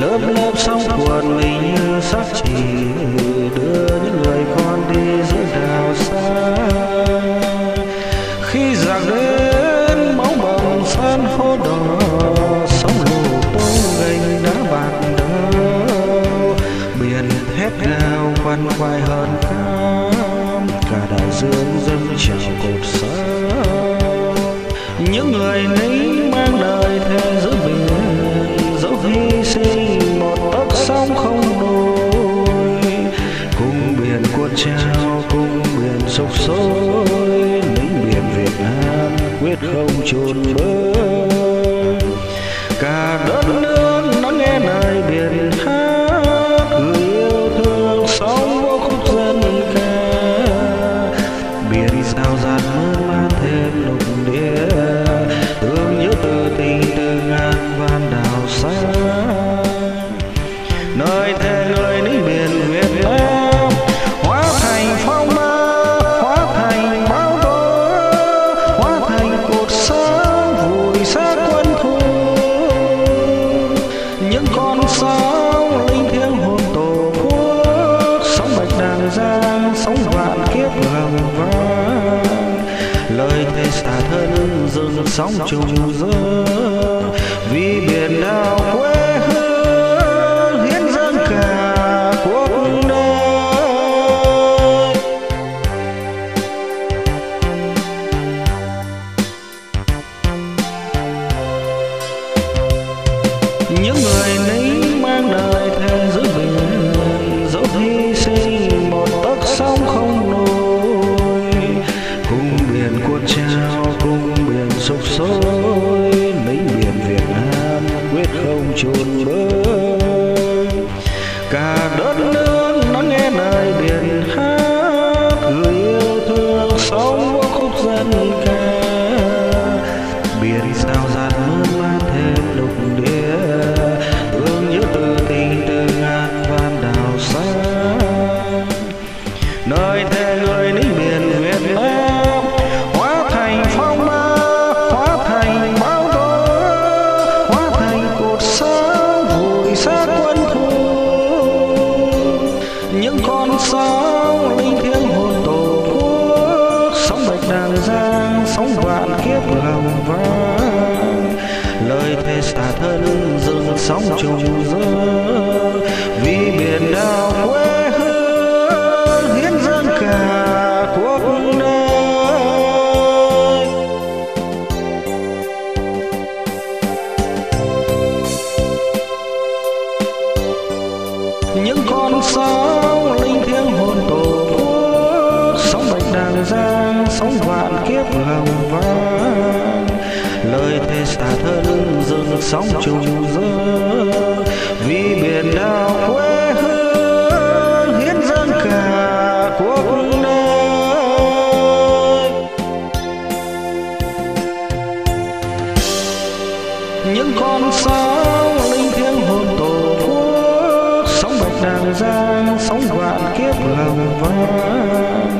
lớp lớp sóng cuộn mình như sắt chỉ đưa những người con đi giữa đảo xa. Khi giặc đến máu bồng san hô đỏ, sóng lù tung gành đá bạc đâu, biển hét gào quằn quại hờn kham, cả đại dương dâng trào cột sắt. Những người lính mang đời thề giữ biển, dẫu hy sinh một tấc sóng không đôi. Cùng biển cuộn trào, cùng biển sục sôi, lính biển Việt Nam quyết không chùn bước. Cả đất nước nó nghe lời biển hát, người yêu thương sóng vô khúc dân ca. Biển rao rạt mơ man thêm lục địa, thương nhớ từ tình từ ngàn vạn đảo xa. Lời thề người lính biển Việt Nam hóa thành phong ba, hóa thành bão tố, hóa thành cột sáng vùi xác quân thù. Những con sóng linh thiêng hồn tổ quốc, sóng bạch đàn giang, sóng vạn kiếp gầm vang. Lời thề xả thân dừng sóng trùng dơ, vì biển đảo quê hương hiến dâng cả cuộc đời. Những người lính mang đời thề giữ biển, dẫu hy sinh một tấc sóng không nổi. Cùng biển cuộn trào, cùng biển sục sôi, lính biển Việt Nam quyết không chùn bước. Cả đất nước nó nghe lời biển hát, người yêu thương sóng vô khúc dân ca. Biển rao rạt mơ man thêm lục địa, thương nhớ từ tình từ ngàn vạn đảo xa. Lời thề người lính biển Việt Nam hóa thành phong ba, hóa thành bão tố, hóa thành cột sáng vùi xác quân thù. Những con sóng linh thiêng hồn tổ quốc, sóng bạch đàn giang, sóng vạn kiếp gầm vang. Lời thề xả thân dừng sóng trùng dơ, vì biển đảo quê hương hiến dâng cả cuộc đời. Những con sóng linh thiêng hồn tổ quốc, sóng bạch đàn giang, sóng vạn kiếp gầm vang. Lời thề xả thân dừng sóng trùng dơ, vì biển đảo quê hương hiến dâng cả cuộc đời. Những con sóng linh thiêng hồn tổ quốc, sóng bạch đàn giang, sóng vạn kiếp gầm vang.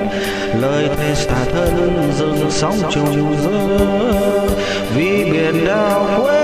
Lời thề xả thân dừng sóng trùng dơ, vì biển đảo quê